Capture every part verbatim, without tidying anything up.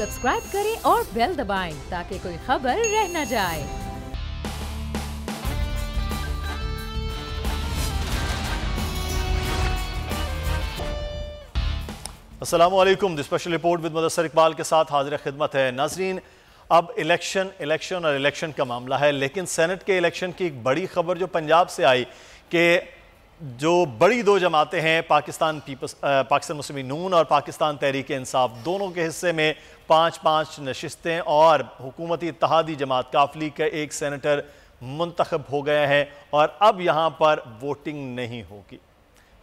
Subscribe करें और bell दबाएं ताकि कोई खबर रह न जाए। अस्सलामुअलैकुम, the special report with Mudassir Iqbal के साथ हाजिर खिदमत है। नाजरीन, अब इलेक्शन इलेक्शन और इलेक्शन का मामला है, लेकिन सेनेट के इलेक्शन की एक बड़ी खबर जो पंजाब से आई कि जो बड़ी दो जमातें हैं, पाकिस्तान पीपल्स पाकिस्तान मुस्लिम नून और पाकिस्तान तहरीक इंसाफ, दोनों के हिस्से में पाँच पाँच नशिस्तें और हुकूमती इत्तहादी जमात काफ लीग का एक सेनेटर मुंतखब हो गया है और अब यहाँ पर वोटिंग नहीं होगी।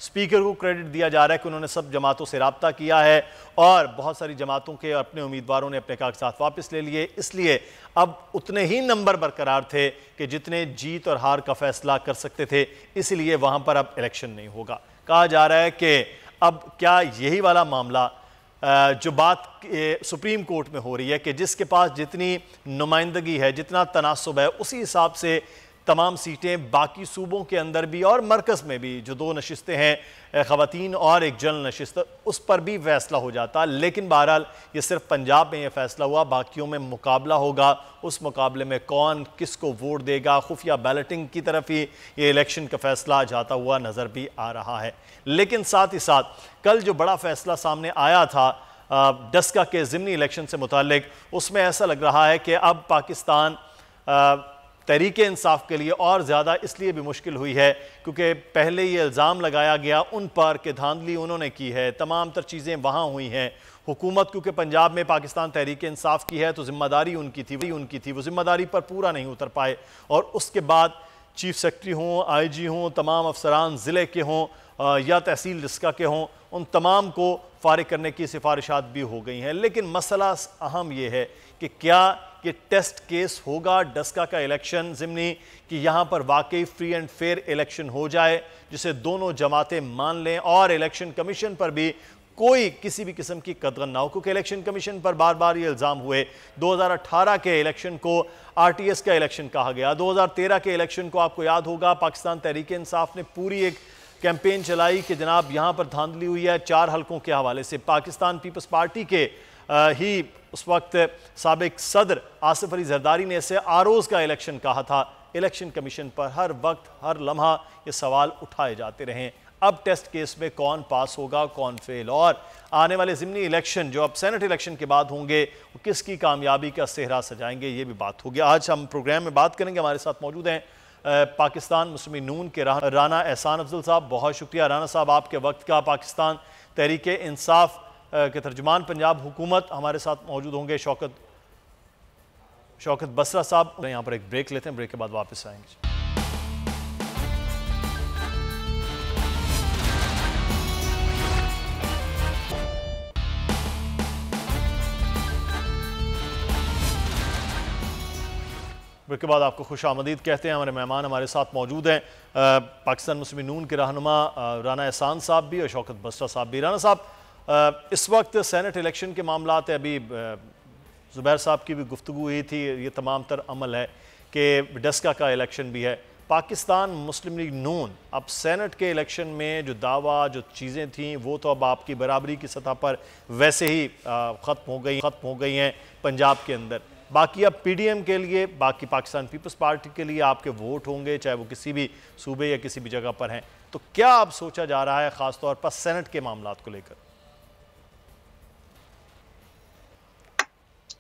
स्पीकर को क्रेडिट दिया जा रहा है कि उन्होंने सब जमातों से रब्ता किया है और बहुत सारी जमातों के अपने उम्मीदवारों ने अपने कागजात वापस ले लिए, इसलिए अब उतने ही नंबर बरकरार थे कि जितने जीत और हार का फैसला कर सकते थे, इसलिए वहाँ पर अब इलेक्शन नहीं होगा। कहा जा रहा है कि अब क्या यही वाला मामला जो बात सुप्रीम कोर्ट में हो रही है कि जिसके पास जितनी नुमाइंदगी है, जितना तनासब है, उसी हिसाब से तमाम सीटें बाकी सूबों के अंदर भी और मरकज़ में भी जो दो नशिस्तें हैं, ख़वातीन और एक जनरल नशिस्त, उस पर भी फैसला हो जाता। लेकिन बहरहाल ये सिर्फ पंजाब में ये फैसला हुआ, बाकियों में मुकाबला होगा। उस मुकाबले में कौन किसको वोट देगा, खुफिया बैलेटिंग की तरफ ही ये इलेक्शन का फैसला जाता हुआ नज़र भी आ रहा है। लेकिन साथ ही साथ कल जो बड़ा फैसला सामने आया था डस्का के ज़िमनी इलेक्शन से मुतालिक, उसमें ऐसा लग रहा है कि अब पाकिस्तान तहरीक इंसाफ के लिए और ज़्यादा इसलिए भी मुश्किल हुई है क्योंकि पहले ये इल्ज़ाम लगाया गया उन पर कि धांधली उन्होंने की है, तमाम तर चीज़ें वहाँ हुई हैं। हुकूमत क्योंकि पंजाब में पाकिस्तान तहरीक इंसाफ की है तो ज़िम्मेदारी उनकी थी वही उनकी थी वो ज़िम्मेदारी पर पूरा नहीं उतर पाए और उसके बाद चीफ सेक्रेटरी हों, आई जी हों, तमाम अफसरान ज़िले के हों या तहसील डस्का के हों, उन तमाम को फारिग करने की सिफारिशात भी हो गई हैं। लेकिन मसला अहम यह है कि क्या ये टेस्ट केस होगा डस्का का इलेक्शन ज़िमनी कि यहाँ पर वाकई फ्री एंड फेयर इलेक्शन हो जाए जिसे दोनों जमातें मान लें और इलेक्शन कमीशन पर भी कोई किसी भी किस्म की कदगन ना हो, क्योंकि इलेक्शन कमीशन पर बार बार ये इल्ज़ाम हुए। दो हज़ार अठारह के इलेक्शन को आर टी एस का इलेक्शन कहा गया, दो हज़ार तेरह के इलेक्शन को आपको याद होगा पाकिस्तान तहरीक इंसाफ ने पूरी एक कैंपेन चलाई कि जनाब यहाँ पर धांधली हुई है चार हलकों के हवाले से। पाकिस्तान पीपल्स पार्टी के आ, ही उस वक्त साबिक सदर आसिफ अली जरदारी ने इसे आरोज़ का इलेक्शन कहा था। इलेक्शन कमीशन पर हर वक्त हर लम्हा ये सवाल उठाए जाते रहे। अब टेस्ट केस में कौन पास होगा कौन फेल, और आने वाले ज़िमनी इलेक्शन जो अब सेनेट इलेक्शन के बाद होंगे वो किसकी कामयाबी का सेहरा सजाएंगे, ये भी बात होगी। आज हम प्रोग्राम में बात करेंगे, हमारे साथ मौजूद हैं पाकिस्तान मुस्लिम नून के राना एहसान अफजल साहब। बहुत शुक्रिया राना साहब आपके वक्त का। पाकिस्तान तहरीक इंसाफ के तर्जुमान पंजाब हुकूमत हमारे साथ मौजूद होंगे शौकत शौकत बसरा साहब। यहाँ पर एक ब्रेक लेते हैं, ब्रेक के बाद वापस आएंगे। ब्रेक के बाद आपको खुश आमदीद कहते हैं। हमारे मेहमान हमारे साथ मौजूद हैं पाकिस्तान मुस्लिम नून के रहनुमा राना एहसान साहब भी और शौकत बसरा साहब भी। राना साहब, आ, इस वक्त सेनेट इलेक्शन के मामला अभी ज़ुबैर साहब की भी गुफ्तगू हुई थी, ये तमाम तर अमल है कि डस्का का इलेक्शन भी है। पाकिस्तान मुस्लिम लीग नून अब सेनेट के इलेक्शन में जो दावा जो चीज़ें थीं वो तो अब आपकी बराबरी की सतह पर वैसे ही ख़त्म हो गई ख़त्म हो गई हैं पंजाब के अंदर। बाकी अब पी डी एम के लिए, बाकी पाकिस्तान पीपल्स पार्टी के लिए आपके वोट होंगे चाहे वो किसी भी सूबे या किसी भी जगह पर हैं। तो क्या अब सोचा जा रहा है ख़ासतौर पर सेनेट के मामला को लेकर?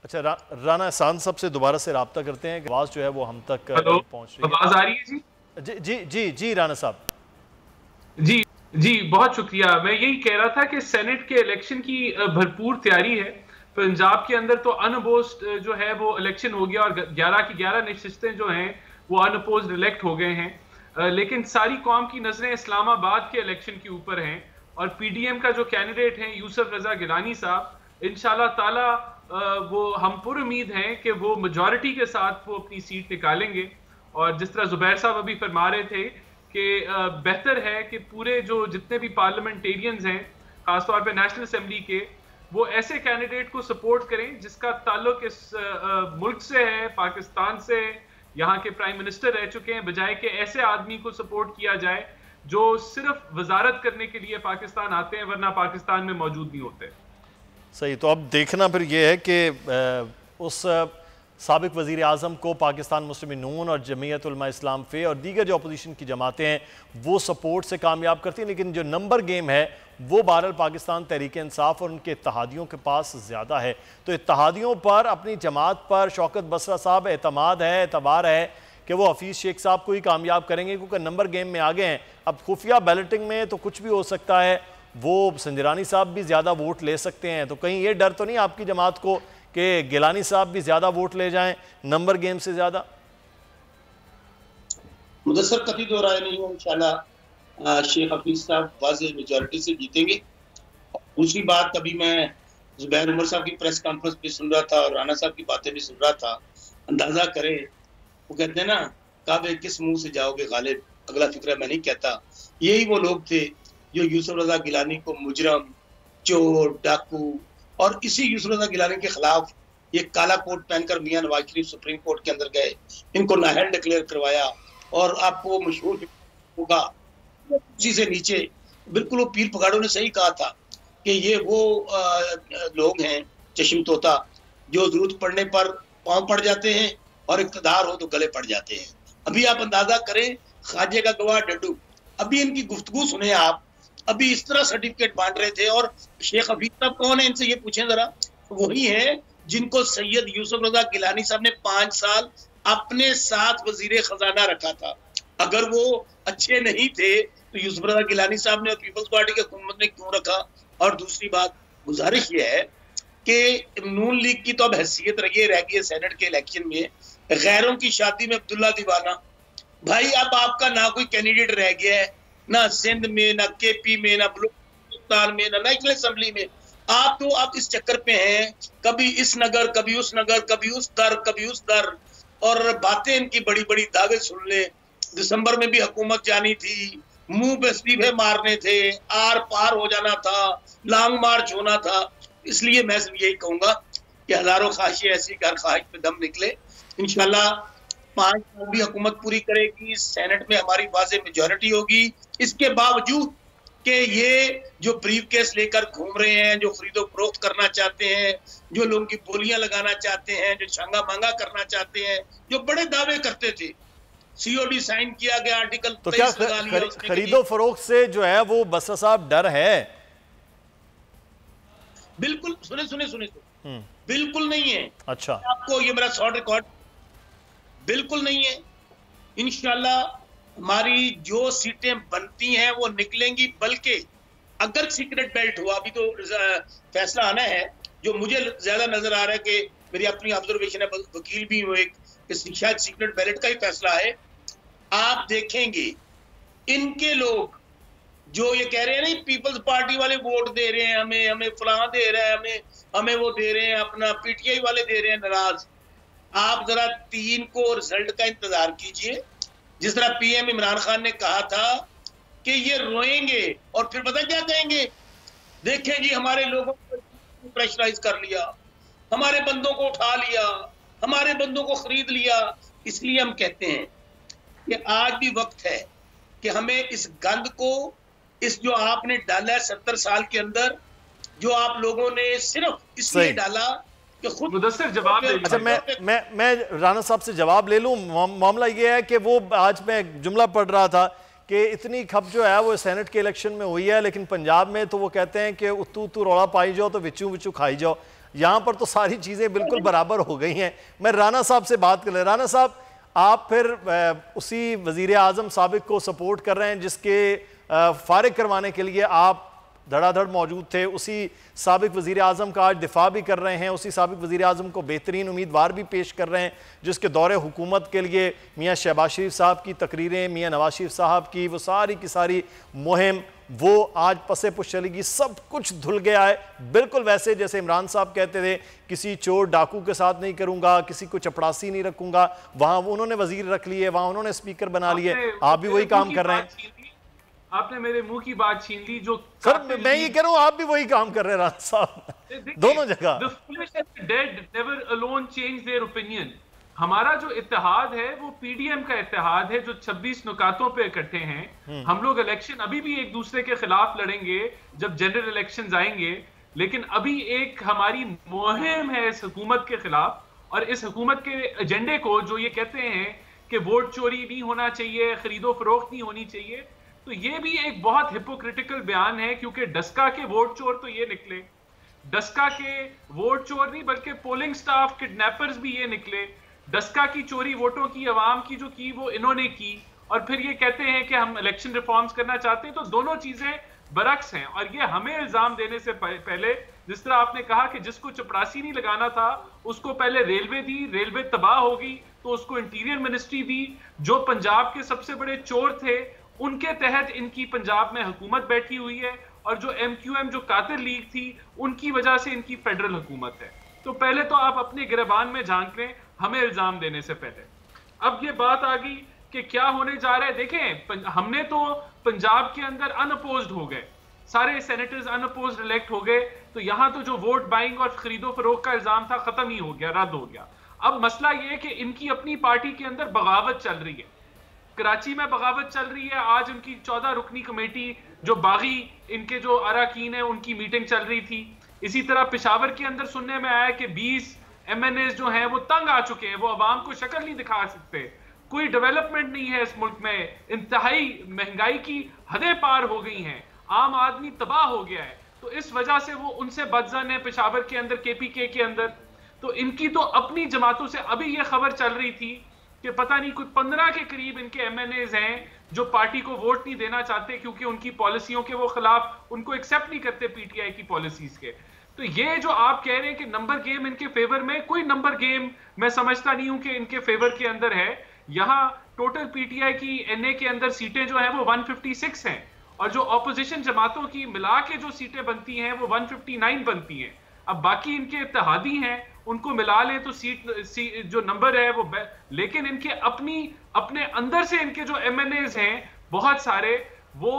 अच्छा, रा, राना एहसान साहब से दोबारा से रब्ता करते हैं कि आवाज़ जो है वो हम तक पहुंच रही है। आवाज़ आ रही है जी? जी जी जी जी राना साहब जी जी बहुत शुक्रिया। मैं यही कह रहा था कि सेनेट के इलेक्शन की भरपूर तैयारी है पंजाब के अंदर। तो अनअपोज्ड जो है वो इलेक्शन हो गया और ग्यारह की ग्यारह नशिस्तें जो हैं वो अनअपोज्ड इलेक्ट हो गए हैं, लेकिन सारी कौम की नजरें इस्लामाबाद के इलेक्शन के ऊपर हैं और पी डी एम का जो कैंडिडेट हैं यूसुफ रजा गिलानी साहब, इंशाल्लाह ताला वो हम पुर उम्मीद हैं कि वो मेजॉरिटी के साथ वो अपनी सीट निकालेंगे। और जिस तरह ज़ुबैर साहब अभी फरमा रहे थे कि बेहतर है कि पूरे जो जितने भी पार्लियामेंटेरियंस हैं खासतौर पे नेशनल असम्बली के, वो ऐसे कैंडिडेट को सपोर्ट करें जिसका ताल्लुक इस मुल्क से है, पाकिस्तान से, यहाँ के प्राइम मिनिस्टर रह चुके हैं, बजाय कि ऐसे आदमी को सपोर्ट किया जाए जो सिर्फ वजारत करने के लिए पाकिस्तान आते हैं वरना पाकिस्तान में मौजूद नहीं होते। सही। तो अब देखना फिर ये है कि उस साबिक वज़ीर आज़म को पाकिस्तान मुस्लिम नून और जमीयत उलमा इस्लाम फ़े और दीगर जो अपोजिशन की जमातें हैं वो सपोर्ट से कामयाब करती हैं, लेकिन जो नंबर गेम है वो बहरहाल पाकिस्तान तहरीक इंसाफ और उनके इत्तहादियों के पास ज़्यादा है। तो इत्तहादियों पर, अपनी जमात पर शौकत बसरा साहब एतमाद है, एतबार है कि वो हफीज़ शेख साहब को ही कामयाब करेंगे क्योंकि नंबर गेम में आगे हैं। अब खुफिया बैलेटिंग में तो कुछ भी हो सकता है, वो सिंधरानी साहब भी ज़्यादा वोट ले सकते हैं। तो कहीं ये डर तो नहीं आपकी जमात को कि गिलानी साहब भी ज़्यादा वोट ले जाएं नंबर गेम से ज़्यादा? मुदस्सर, कभी दो राय नहीं है, इंशाल्लाह शेख हफीज़ साहब वाज़े मेजॉरिटी से जीतेंगे। दूसरी बात, कभी मैं जुबैर उमर साहब की प्रेस कॉन्फ्रेंस भी सुन रहा था और राना साहब की बातें भी सुन रहा था, अंदाज़ा करें, वो कहते हैं ना, काबे किस मुँह से जाओगे गालिब, अगला फिक्र मैं नहीं कहता। यही वो लोग थे जो यूसुफ रजा गिलानी को मुजरम, चोर, डाकू, और इसी यूसुफ रजा गिलानी के खिलाफ ये काला कोट पहनकर मियां नवाज शरीफ सुप्रीम कोर्ट के अंदर गए, इनको नाअहल डिक्लेयर करवाया। और आपको मशहूर होगा, उसी से नीचे बिल्कुल वो पीर पगाड़ों ने सही कहा था कि ये वो आ, लोग हैं चश्म तोता जो जरूरत पड़ने पर पांव पड़ जाते हैं और इकतदार हो तो गले पड़ जाते हैं। अभी आप अंदाजा करें, खाजे का गवाह डड्डू, अभी इनकी गुफ्तगू सुने आप, अभी इस तरह सर्टिफिकेट बांट रहे थे। और शेख हफीज साहब कौन है, इनसे ये पूछें जरा, वही है जिनको सैयद यूसुफ रजा गिलानी साहब ने पांच साल अपने साथ वजीर खजाना रखा था। अगर वो अच्छे नहीं थे तो यूसुफ रजा गिलानी साहब ने और पीपल्स पार्टी की हुकूमत ने क्यों रखा? और दूसरी बात, गुजारिश ये है कि नून लीग की तो अब हैसियत रही रह गई है सेनेट के इलेक्शन में, गैरों की शादी में अब्दुल्ला दीवाना। भाई अब आपका ना कोई कैंडिडेट रह गया है, ना सिंध में, ना केपी में, ना बलूचिस्तान में, ना नेशनल असम्बली में। आप तो आप इस चक्कर पे हैं, कभी इस नगर, कभी उस नगर, कभी उस दर, कभी उस दर, और बातें इनकी बड़ी बड़ी, दावे सुन ले। दिसंबर में भी हुकूमत जानी थी, मुंह पे इस्तीफे मारने थे, आर पार हो जाना था, लॉन्ग मार्च होना था। इसलिए मैं सिर्फ यही कहूंगा कि हजारों ख्वाहिशें ऐसी घर ख्वाहिश पे दम निकले। इंशाल्लाह पांच साल भी हुकूमत पूरी करेगी, सेनेट में हमारी वाज़े मेजॉरिटी होगी। इसके बावजूद कि ये जो ब्रीफ केस लेकर घूम रहे हैं, जो खरीदो फरोख्त करना चाहते हैं, जो लोगों की बोलियां लगाना चाहते हैं, जो छांगा मांगा करना चाहते हैं, जो बड़े दावे करते थे, सीओडी साइन किया गया आर्टिकल तो क्या खर, खरीदो फरोख्त से जो है वो बसरा साहब डर है? बिल्कुल, सुने सुने सुने सुने बिल्कुल नहीं है। अच्छा, आपको ये मेरा शॉर्ट रिकॉर्ड बिल्कुल नहीं है। इंशाल्लाह हमारी जो सीटें बनती हैं वो निकलेंगी, बल्कि अगर सीक्रेट बेल्ट हुआ, अभी तो फैसला आना है, जो मुझे ज्यादा नजर आ रहा है कि मेरी अपनी ऑब्जर्वेशन है, वकील भी हुए, शायद सीक्रेट बैलेट का ही फैसला है। आप देखेंगे इनके लोग जो ये कह रहे हैं ना, पीपल्स पार्टी वाले वोट दे रहे हैं हमें, हमें फलां दे रहा है, हमें हमें वो दे रहे हैं, अपना पीटीआई वाले दे रहे हैं नाराज। आप जरा तीन को रिजल्ट का इंतजार कीजिए। जिस तरह पीएम इमरान खान ने कहा था कि ये रोएंगे और फिर पता क्या कहेंगे, देखें जी हमारे लोगों को प्रेशराइज कर लिया, हमारे बंदों को उठा लिया, हमारे बंदों को खरीद लिया। इसलिए हम कहते हैं कि आज भी वक्त है कि हमें इस गंद को, इस जो आपने डाला है सत्तर साल के अंदर, जो आप लोगों ने सिर्फ इसलिए डाला कि खुद मुदस्सर जवाब दे। अच्छा, मैं मैं मैं राणा साहब से जवाब ले लूं। मामला ये है कि वो आज मैं जुमला पढ़ रहा था कि इतनी खप जो है वो सेनेट के इलेक्शन में हुई है, लेकिन पंजाब में तो वो कहते हैं कि उतू उतू रौड़ा पाई जाओ तो विचू विचू खाई जाओ। यहाँ पर तो सारी चीज़ें बिल्कुल बराबर हो गई हैं। मैं राणा साहब से बात कर ले। राणा साहब, आप फिर उसी वज़ीर आज़म साबिक को सपोर्ट कर रहे हैं जिसके फारिग करवाने के लिए आप धड़ाधड़ मौजूद थे, उसी साबिक वज़ीर आज़म का आज दिफा भी कर रहे हैं, उसी साबिक वज़ीर आज़म को बेहतरीन उम्मीदवार भी पेश कर रहे हैं जिसके दौरे हुकूमत के लिए मियाँ शहबाज शरीफ साहब की तकरीरें, मियाँ नवाज शरीफ साहब की वो सारी की सारी मुहिम, वो आज पसे पुश चलेगी। सब कुछ धुल गया है, बिल्कुल वैसे जैसे इमरान साहब कहते थे, किसी चोर डाकू के साथ नहीं करूंगा, किसी को चपड़ासी नहीं रखूंगा। वहाँ उन्होंने वजीर रख लिए, वहाँ उन्होंने स्पीकर बना लिए, आप भी वही काम कर रहे हैं। आपने मेरे मुंह की बात छीन ली जो सर मैं ये कह रहा हूँ, आप भी वही काम कर रहे हैं राणा साहब, दोनों जगह। The foolish and the dead never alone change their opinion. हमारा जो इत्तेहाद है वो पीडीएम का इत्तेहाद है जो छब्बीस नुकातों पे इकट्ठे हैं। हम लोग इलेक्शन अभी भी एक दूसरे के खिलाफ लड़ेंगे, जब जनरल इलेक्शन आएंगे लेकिन अभी एक हमारी मुहिम है इस हुकूमत के खिलाफ और इस हुकूमत के एजेंडे को, जो ये कहते हैं कि वोट चोरी नहीं होना चाहिए, खरीदो फरोख्त नहीं होनी चाहिए, तो ये भी एक बहुत हिपोक्रिटिकल बयान है, क्योंकि डस्का के वोट चोर तो ये निकले, डस्का के वोट चोर नहीं बल्कि पोलिंग स्टाफ किडनैपर्स भी ये निकले, डस्का की चोरी वोटों की आवाम की जो की वो इन्होंने की, और फिर ये कहते हैं कि हम इलेक्शन रिफॉर्म्स करना चाहते हैं, तो दोनों चीजें बरक्स हैं। और ये हमें इल्जाम देने से पहले, जिस तरह आपने कहा कि जिसको चपरासी नहीं लगाना था उसको पहले रेलवे दी, रेलवे तबाह हो गई तो उसको इंटीरियर मिनिस्ट्री दी, जो पंजाब के सबसे बड़े चोर थे उनके तहत इनकी पंजाब में हुकूमत बैठी हुई है, और जो एम क्यू एम जो कातिल लीग थी उनकी वजह से इनकी फेडरल हुकूमत है। तो पहले तो आप अपने गिरबान में झांक लें हमें इल्जाम देने से पहले। अब ये बात आ गई कि क्या होने जा रहा है। देखें, हमने तो पंजाब के अंदर अनअपोज्ड हो गए, सारे सेनेटर्स अनअपोज्ड इलेक्ट हो गए, तो यहाँ तो जो वोट बाइंग और खरीदो फरोख का इल्जाम था खत्म ही हो गया, रद्द हो गया। अब मसला यह है कि इनकी अपनी पार्टी के अंदर बगावत चल रही है, कराची में बगावत चल रही है। आज उनकी चौदह रुकनी कमेटी जो बागी इनके जो अराकीन है उनकी मीटिंग चल रही थी। इसी तरह पेशावर के अंदर सुनने में आया कि बीस एम एन एज जो है वो तंग आ चुके हैं, वो आवाम को शक्ल नहीं दिखा सकते, कोई डेवलपमेंट नहीं है इस मुल्क में, इंतहाई महंगाई की हदें पार हो गई हैं, आम आदमी तबाह हो गया है, तो इस वजह से वो उनसे बदजन है पेशावर के अंदर, केपीके के अंदर। तो इनकी तो अपनी जमातों से अभी ये खबर चल रही थी कि पता नहीं कुछ पंद्रह के करीब इनके एमएनएज हैं जो पार्टी को वोट नहीं देना चाहते, क्योंकि उनकी पॉलिसियों के वो खिलाफ, उनको एक्सेप्ट नहीं करते पीटीआई की पॉलिसीज के। तो ये जो आप कह रहे हैं कि नंबर गेम इनके फेवर में, कोई नंबर गेम मैं समझता नहीं हूं कि इनके फेवर के अंदर है। यहाँ टोटल पीटीआई की एनए के अंदर सीटें जो है वो एक सौ छप्पन हैं, और जो ऑपोजिशन जमातों की मिला के जो सीटें बनती हैं वो एक सौ उनसठ बनती हैं। अब बाकी इनके इत्तेहादी हैं, उनको मिला लें तो सीट सी, जो नंबर है वो, लेकिन इनके अपनी अपने अंदर से इनके जो एमएनएज हैं बहुत सारे वो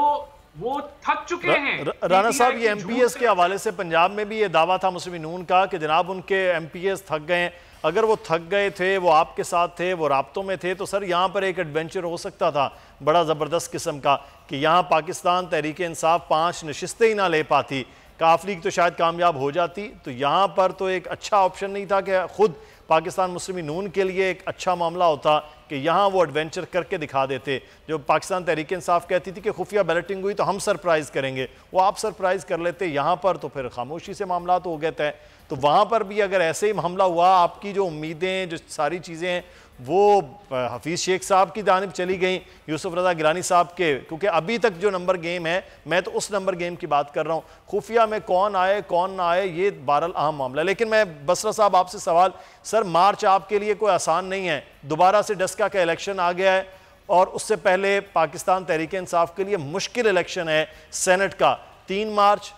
वो थक चुके हैं। र, राणा साहब, ये एमपीएस के हवाले से पंजाब में भी ये दावा था मुस्लिम नून का कि जनाब उनके एमपीएस थक गए, अगर वो थक गए थे, वो आपके साथ थे, वो राब्तों में थे, तो सर यहाँ पर एक एडवेंचर हो सकता था बड़ा ज़बरदस्त किस्म का कि यहाँ पाकिस्तान तहरीक इंसाफ पाँच नशिस्तें ही ना ले पाती, काफ लीग तो शायद कामयाब हो जाती। तो यहाँ पर तो एक अच्छा ऑप्शन नहीं था कि खुद पाकिस्तान मुस्लिम नून के लिए एक अच्छा मामला होता कि यहाँ वो एडवेंचर करके दिखा देते। जो पाकिस्तान तहरीक इंसाफ कहती थी कि खुफिया बैलेटिंग हुई तो हम सरप्राइज़ करेंगे, वो आप सरप्राइज़ कर लेते, यहाँ पर तो फिर खामोशी से मामला तो हो गए तय। तो वहाँ पर भी अगर ऐसे ही मामला हुआ, आपकी जो उम्मीदें, जो सारी चीज़ें हैं वो हफीज़ शेख साहब की जानिब चली गई, यूसुफ रज़ा गिलानी साहब के, क्योंकि अभी तक जो नंबर गेम है, मैं तो उस नंबर गेम की बात कर रहा हूँ, खुफिया में कौन आए कौन ना आए ये बहरहाल अहम मामला है। लेकिन मैं बसरा साहब आपसे सवाल, सर मार्च आपके लिए कोई आसान नहीं है, दोबारा से डस्का का इलेक्शन आ गया है और उससे पहले पाकिस्तान तहरीक इंसाफ के लिए मुश्किल इलेक्शन है सेनेट का, तीन मार्च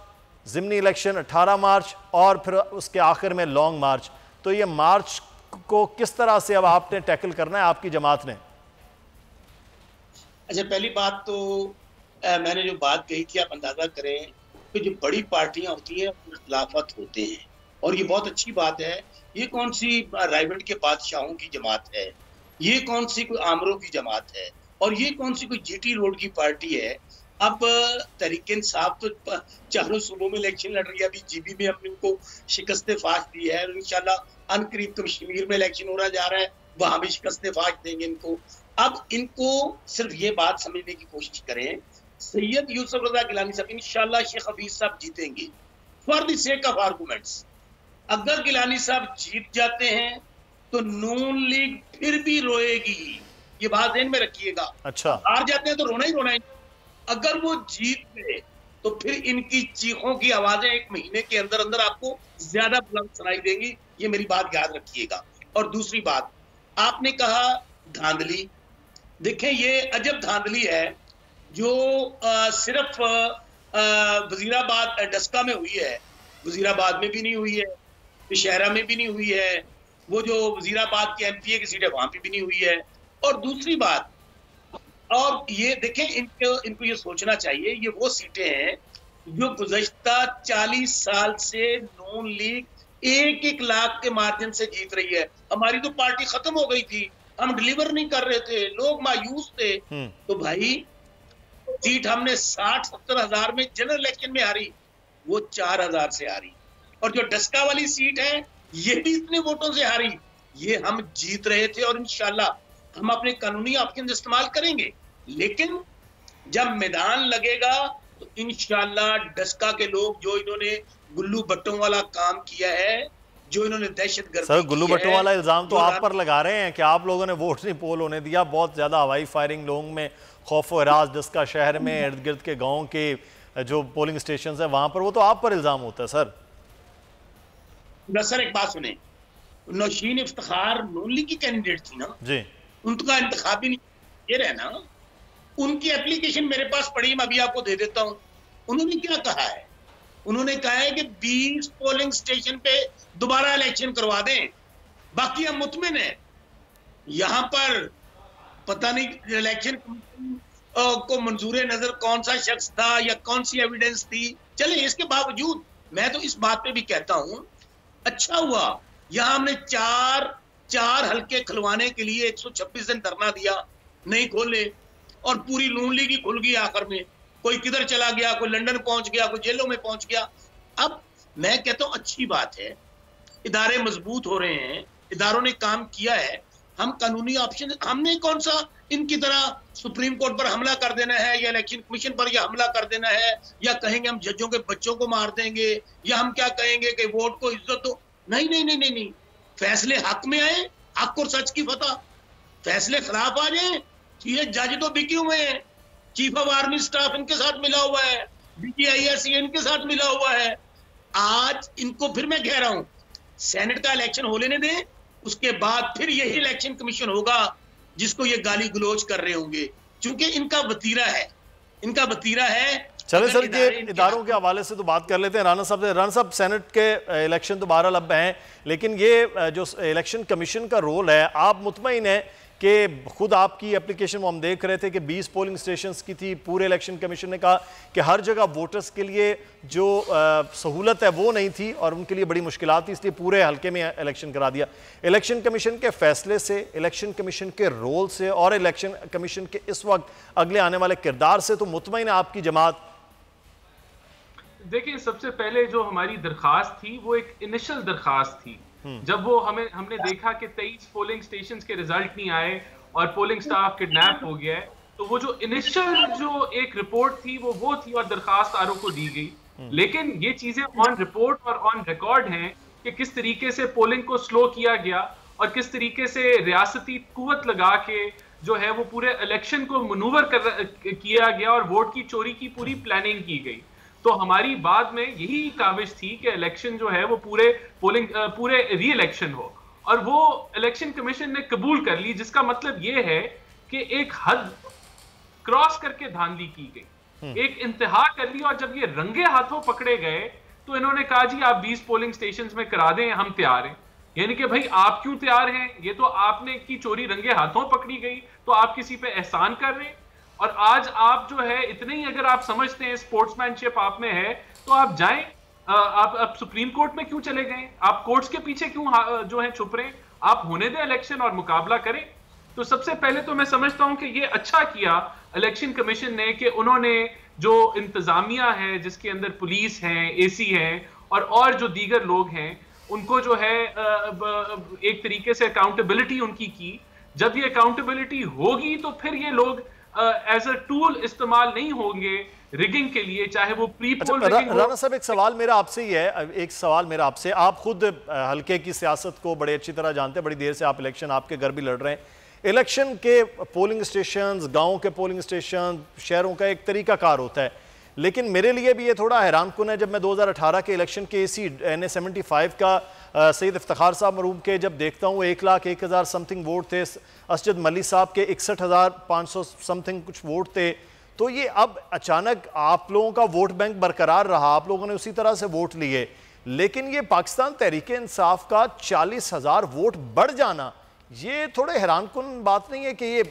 ज़िमनी इलेक्शन अठारह मार्च और फिर उसके आखिर में लॉन्ग मार्च। तो ये मार्च को किस तरह से अब आपने टैकल करना है आपकी जमात ने? अच्छा, पहली बात तो आ, मैंने जो बात कही कि आप अंदाजा करें कि जो बड़ी पार्टियां होती हैं उनमें खिलाफत होते हैं, और ये बहुत अच्छी बात है। ये कौन सी रायबंड के बादशाहों की जमात है, ये कौन सी कोई आमरों की जमात है, और ये कौन सी कोई जीटी रोड की पार्टी है। अब तहरीक इंसाफ तो चारों सूबों में इलेक्शन लड़ रही है, अभी जीबी में हमने उनको शिकस्त फाश दी है, इंशाल्लाह अनकरीब कश्मीर में इलेक्शन हो रहा जा रहा है, वहां भी शिकस्त फाश देंगे इनको। अब इनको सिर्फ ये बात समझने की कोशिश करें, सैयद यूसुफ रजा गिलानी साहब इंशाल्लाह शेख हफीज साहब जीतेंगे for the sake of arguments. अगर गिलानी साहब जीत जाते हैं तो नून लीग फिर भी रोएगी, ये बात ध्यान में रखिएगा। अच्छा, हार जाते हैं तो रोना ही रोना है, अगर वो जीत गए तो फिर इनकी चीखों की आवाजें एक महीने के अंदर अंदर आपको ज्यादा बुलंद सुनाई देंगी, ये मेरी बात याद रखिएगा। और दूसरी बात, आपने कहा धांधली, देखें ये अजब धांधली है जो आ, सिर्फ आ, वजीराबाद डस्का में हुई है, वजीराबाद में भी नहीं हुई है, पेशावर में भी नहीं हुई है, वो जो वजीराबाद की एमपीए की सीट है वहां पर भी नहीं हुई है। और दूसरी बात, और ये देखें इनको इनको ये सोचना चाहिए, ये वो सीटें हैं जो गुज़श्ता चालीस साल से नून लीग एक एक लाख के मार्जिन से जीत रही है। हमारी तो पार्टी खत्म हो गई थी, हम डिलीवर नहीं कर रहे थे, लोग मायूस थे। तो भाई सीट हमने साठ सत्तर हजार में जनरल इलेक्शन में हारी, वो चार हजार से हारी, और जो डस्का वाली सीट है ये भी इतने वोटों से हारी। ये हम जीत रहे थे और इंशाल्लाह हम अपने कानूनी ऑप्शन इस्तेमाल करेंगे, लेकिन जब मैदान लगेगा तो इंशाल्लाह डस्का के लोग जो इन्होंने गुल्लू बट्टों वाला काम किया है, जो इन्होंने दहशतगर्दी सर गुल्लू बट्टों वाला इल्जाम तो आप पर लगा रहे हैं कि आप लोगों ने वोट नहीं पोल होने दिया। बहुत ज्यादा हवाई फायरिंग, लोगों में खौफ और हरास, डस्का शहर में इर्द गिर्द के गाँव के जो पोलिंग स्टेशन है वहां पर, वो तो आप पर इल्जाम होता है सर। न सर एक बात सुने, नौशीन इफ्तिखार नून लीग की कैंडिडेट थी ना जी, उनका इंतखाब नहीं ये रहना, उनकी एप्लीकेशन मेरे पास पड़ी, मैं अभी आपको दे देता हूं। उन्होंने क्या कहा है? उन्होंने कहा है कि बीस पोलिंग स्टेशन पे दोबारा इलेक्शन करवा दें, बाकी हम मुतमिन हैं। यहाँ पर पता नहीं इलेक्शन को मंजूर नजर कौन सा शख्स था या कौन सी एविडेंस थी। चले, इसके बावजूद मैं तो इस बात पे भी कहता हूँ अच्छा हुआ यहाँ हमने चार चार हल्के खुलवाने के लिए एक सौ छब्बीस दिन धरना दिया, नहीं खोले और पूरी नून लीग ही खुल गई। आखिर में कोई किधर चला गया, कोई लंदन पहुंच गया, कोई जेलों में पहुंच गया। अब मैं कहता हूँ अच्छी बात है, इदारे मजबूत हो रहे हैं, इदारों ने काम किया है। हम कानूनी ऑप्शन, हमने कौन सा इनकी तरह सुप्रीम कोर्ट पर हमला कर देना है या इलेक्शन कमीशन पर यह हमला कर देना है, या कहेंगे हम जजों के बच्चों को मार देंगे, या हम क्या कहेंगे कि वोट को इज्जत दो। नहीं नहीं नहीं नहीं नहीं, फैसले हक में आए, हक और सच की फतह। फैसले खिलाफ आ जाए, ये जज तो बिके हुए हैं, चीफ ऑफ आर्मी स्टाफ इनके साथ मिला हुआ है, बीजीआईएससी इनके साथ मिला हुआ है। आज इनको फिर मैं कह रहा हूं, सेनेट का इलेक्शन हो लेने दें, उसके बाद फिर यही इलेक्शन कमीशन होगा जिसको ये गाली गलोच कर रहे होंगे, क्योंकि इनका वतीरा है, इनका वतीरा है। चले सर, ये इदारों के हवाले से तो बात कर लेते हैं। राना साहब से, राना साहब, सेनेट के इलेक्शन तो बहरहाल अब हैं, लेकिन ये जो इलेक्शन कमीशन का रोल है, आप मुतमईन हैं कि खुद आपकी एप्लीकेशन वो हम देख रहे थे कि बीस पोलिंग स्टेशंस की थी, पूरे इलेक्शन कमीशन ने कहा कि हर जगह वोटर्स के लिए जो सहूलत है वो नहीं थी और उनके लिए बड़ी मुश्किलात थी, इसलिए पूरे हल्के में इलेक्शन करा दिया। इलेक्शन कमीशन के फैसले से, इलेक्शन कमीशन के रोल से और इलेक्शन कमीशन के इस वक्त अगले आने वाले किरदार से तो मुतमईन आपकी जमात? देखिए, सबसे पहले जो हमारी दरख्वास्त थी वो एक इनिशियल दरख्वास्त थी। जब वो हमें हमने देखा कि तेईस पोलिंग स्टेशंस के रिजल्ट नहीं आए और पोलिंग स्टाफ किडनैप हो गया है, तो वो जो इनिशियल जो एक रिपोर्ट थी वो वो थी और दरखास्त आरों को दी गई। लेकिन ये चीजें ऑन रिपोर्ट और ऑन रिकॉर्ड हैं कि किस तरीके से पोलिंग को स्लो किया गया और किस तरीके से रियासती कुवत लगा के जो है वो पूरे इलेक्शन को मनूवर कर किया गया और वोट की चोरी की पूरी प्लानिंग की गई। तो हमारी बाद में यही काविश थी कि इलेक्शन जो है वो पूरे पोलिंग पूरे री इलेक्शन हो, और वो इलेक्शन कमीशन ने कबूल कर ली, जिसका मतलब ये है कि एक हद क्रॉस करके धांधली की गई, एक इंतहा कर ली। और जब ये रंगे हाथों पकड़े गए तो इन्होंने कहा जी आप बीस पोलिंग स्टेशंस में करा दें, हम तैयार हैं। यानी कि भाई आप क्यों तैयार हैं? ये तो आपने की चोरी रंगे हाथों पकड़ी गई, तो आप किसी पे एहसान कर रहे हैं। और आज आप जो है इतने ही अगर आप समझते हैं स्पोर्ट्समैनशिप आप में है तो आप जाएं, आप आप सुप्रीम कोर्ट में क्यों चले गए? आप कोर्ट्स के पीछे क्यों जो है छुप रहे हैं? आप होने दें इलेक्शन और मुकाबला करें। तो सबसे पहले तो मैं समझता हूं कि ये अच्छा किया इलेक्शन कमीशन ने कि उन्होंने जो इंतजामिया है जिसके अंदर पुलिस है, ए सी है और, और जो दीगर लोग हैं उनको जो है एक तरीके से अकाउंटेबिलिटी उनकी की। जब ये अकाउंटेबिलिटी होगी तो फिर ये लोग एज अ टूल इस्तेमाल नहीं होंगे रिगिंग के लिए, चाहे वो प्री पोल रिगिंग हो। राणा साहब, एक सवाल मेरा आपसे ही है, एक सवाल मेरा आपसे, आप खुद हल्के की सियासत को बड़े अच्छी तरह जानते हैं, बड़ी देर से आप इलेक्शन आपके घर भी लड़ रहे हैं। इलेक्शन के पोलिंग स्टेशंस, गाँव के पोलिंग स्टेशन, शहरों का एक तरीकाकार होता है, लेकिन मेरे लिए भी ये थोड़ा हैरान कुन है। जब मैं दो हज़ार अठारह के इलेक्शन के इसी एन ए सेवेंटी फाइव का सैयद इफ्तिखार साहब मरूम के जब देखता हूँ एक लाख एक हज़ार समथिंग वोट थे, असद मल्ली साहब के इकसठ हज़ार पाँच सौ समथिंग कुछ वोट थे, तो ये अब अचानक आप लोगों का वोट बैंक बरकरार रहा, आप लोगों ने उसी तरह से वोट लिए, लेकिन ये पाकिस्तान तहरीक इंसाफ का चालीस हज़ार वोट बढ़ जाना, ये थोड़े हैरान कुन बात नहीं है कि ये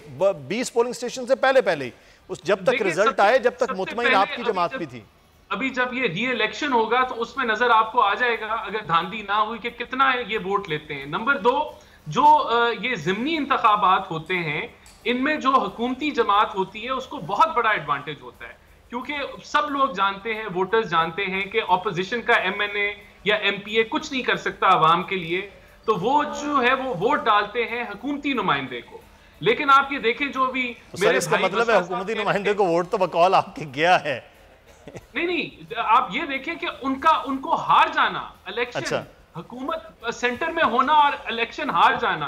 बीस पोलिंग स्टेशन से पहले पहले ही उस जब तक रिजल्ट आए, जब तक मुतमईन आपकी जमात भी थी। अभी जब ये री इलेक्शन होगा तो उसमें नजर आपको आ जाएगा अगर धांधली ना हुई कि कितना ये वोट लेते हैं। नंबर दो, जो ये जिमनी इंतखाबात होते हैं इनमें जो हुकूमती जमात होती है उसको बहुत बड़ा एडवांटेज होता है क्योंकि सब लोग जानते हैं, वोटर्स जानते हैं कि ऑपोजिशन का एम एन ए या एम पी ए कुछ नहीं कर सकता आवाम के लिए, तो वो जो है वो वोट डालते हैं हुकूमती नुमाइंदे को। लेकिन आप ये देखें जो भी तो मेरे इसका मतलब है हुकूमती नुमाइंदे को वोट तो बकौल आपके गया है। नहीं नहीं, आप ये देखें कि उनका उनको हार जाना, इलेक्शन अच्छा। हुकूमत सेंटर में होना और इलेक्शन हार जाना,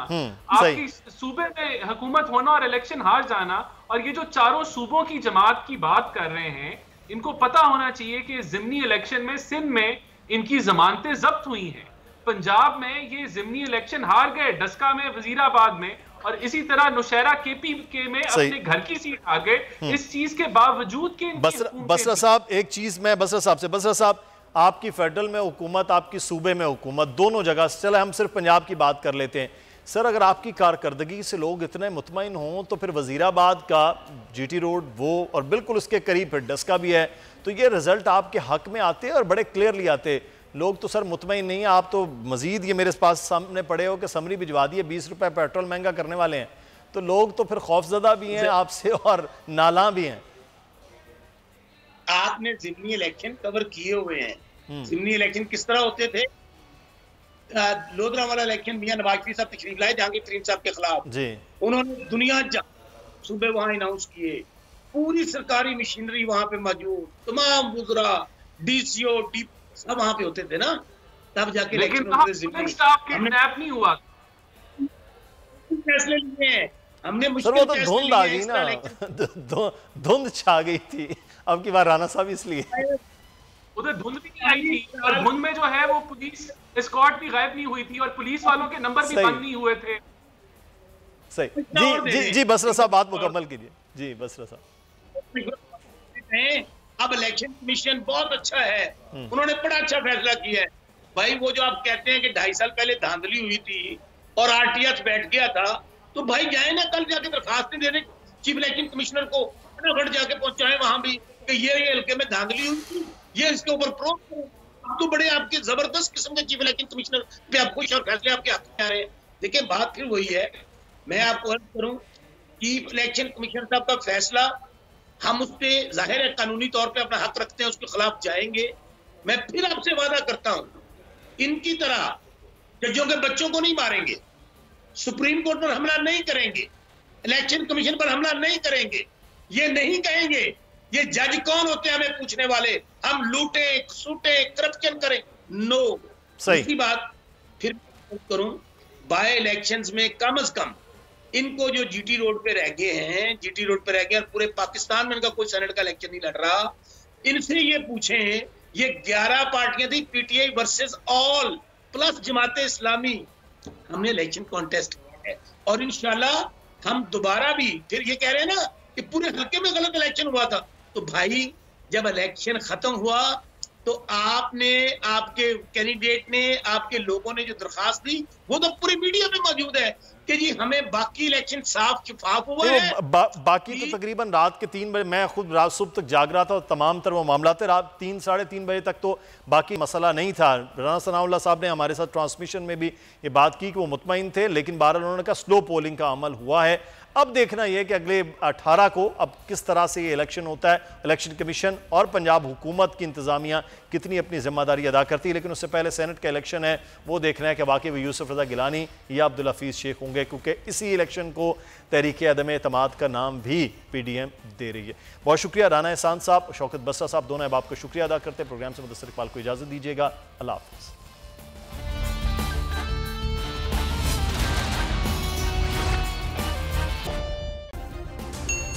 आपकी सूबे में हुकूमत होना और इलेक्शन हार जाना, और ये जो चारों सूबों की जमात की बात कर रहे हैं, इनको पता होना चाहिए कि जिमनी इलेक्शन में सिंध में इनकी जमानतें जब्त हुई हैं, पंजाब में ये जिमनी इलेक्शन हार गए, डस्का में, वजीराबाद में, और इसी तरह नुशहरा के पी के में अपने घर की सीट आ गए, इस चीज के बावजूद के बसरा साहब एक चीज में बसरा साहब से बसरा साहब आपकी फेडरल में हुकूमत, आपकी सूबे में हुकूमत, दोनों जगह चले हम सिर्फ पंजाब की बात कर लेते हैं। सर अगर आपकी कारकर्दगी से लोग इतने मुतमईन हों तो फिर वजीराबाद का जी टी रोड वो और बिल्कुल उसके करीब फिर डस्का भी है, तो ये रिजल्ट आपके हक में आते और बड़े क्लियरली आते। लोग तो सर मुतमईन नहीं है। आप तो मजीद ये मेरे पास सामने पड़े हो कि समरी भिजवा दिए, बीस रुपये पेट्रोल महंगा करने वाले हैं, तो लोग तो फिर खौफजदा भी हैं आपसे और नाला भी हैं। आपने जिमनी इलेक्शन कवर किए हुए हैं। जिमनी इलेक्शन किस तरह होते थे? लोधरा वाला इलेक्शन मियां नवाज शरीफ साहब तशरीफ लाए जहांगीर तरीन साहब के खिलाफ, उन्होंने दुनिया सूबे वहां अनाउंस किए, पूरी सरकारी मशीनरी वहां पे मौजूद, तमाम वज़रा डी सी ओ डी सब वहां पे होते थे ना, तब जाके इलेक्शन नहीं हुआ। फैसले लिए हमने, मुश्किल धुंध आ गई ना, धुंध छा गई थी अब की बार राणा साहब, इसलिए उधर धुंध भी नहीं आई थी और धुंध में जो है वो पुलिस एस्कॉर्ट भी गायब नहीं हुई थी और पुलिस वालों के नंबर भी बंद नहीं हुए थे। सही जी जी जी बसरा साहब बात मुकम्मल कीजिए। जी बसरा साहब अब इलेक्शन कमीशन बहुत अच्छा है, उन्होंने बड़ा अच्छा फैसला किया है। भाई वो जो आप कहते हैं कि ढाई साल पहले धांधली हुई थी और आर टी एस बैठ गया था, तो भाई जाए ना कल जाके दरखास्तें देने चीफ इलेक्शन कमिश्नर को, फटाफट जाके पहुंचाए वहां भी कि ये ये हल्के में धांधली हुई थी, ये इसके ऊपर प्रूफ करो। अब तो बड़े आपके जबरदस्त किस्म के चीफ इलेक्शन कमिश्नर पे आप खुश और फैसले आपके हाथ में आ रहे हैं। देखिए बात फिर वही है, मैं आपको अर्ज करूं चीफ इलेक्शन कमिश्नर साहब का फैसला हम उस पर जाहिर है कानूनी तौर पर अपना हक रखते हैं, उसके खिलाफ जाएंगे। मैं फिर आपसे वादा करता हूँ इनकी तरह जजों के बच्चों को नहीं मारेंगे, सुप्रीम कोर्ट पर हमला नहीं करेंगे, इलेक्शन कमीशन पर हमला नहीं करेंगे, ये नहीं कहेंगे ये जज कौन होते हैं हमें पूछने वाले, हम लूटे सूटे करप्शन करें, नो। सही बात फिर करूं, बाय इलेक्शंस में कम अज कम इनको जो जीटी रोड पे रह गए हैं, जीटी रोड पे रह गए और पूरे पाकिस्तान में इनका कोई सेनेट का इलेक्शन नहीं लड़ रहा, इनसे ये पूछें ये ग्यारह पार्टियां थी P T I versus all plus Jamaat Islami, हमने इलेक्शन कॉन्टेस्ट किया है और इंशाल्लाह हम दोबारा भी फिर ये कह रहे हैं ना कि पूरे हल्के में गलत इलेक्शन हुआ था, तो भाई जब इलेक्शन खत्म हुआ तो आपने आपके कैंडिडेट ने आपके लोगों ने जो दरखास्त दी वो तो पूरी मीडिया में मौजूद है कि जी हमें बाकी इलेक्शन साफ शफाफ हुआ है। बा, बाकी तो तकरीबन रात के तीन बजे, मैं खुद रात सुबह तक जाग रहा था और तमाम तर वो मामला थे, रात तीन साढ़े तीन बजे तक तो बाकी मसला नहीं था। राना सनाउल्लाह साहब ने हमारे साथ ट्रांसमिशन में भी ये बात की कि वो मुतमईन थे, लेकिन बहरहाल उन्होंने कहा स्लो पोलिंग का अमल हुआ है। अब देखना यह कि अगले अठारह को अब किस तरह से ये इलेक्शन होता है, इलेक्शन कमीशन और पंजाब हुकूमत की इंतजामिया कितनी अपनी जिम्मेदारी अदा करती है। लेकिन उससे पहले सेनेट का इलेक्शन है, वो देखना है कि वाकई वो यूसुफ रजा गिलानी या अब्दुल हफीज शेख होंगे, क्योंकि इसी इलेक्शन को तहरीक अदम एतमाद का नाम भी पी डी एम दे रही है। बहुत शुक्रिया राना एहसान साहब, शौकत बसरा साहब, दोनों अहबाब का शुक्रिया अदा करते हैं। प्रोग्राम से मुदस्सिर इकबाल को इजाज़त दीजिएगा, अल्लाह हाफ़िज़।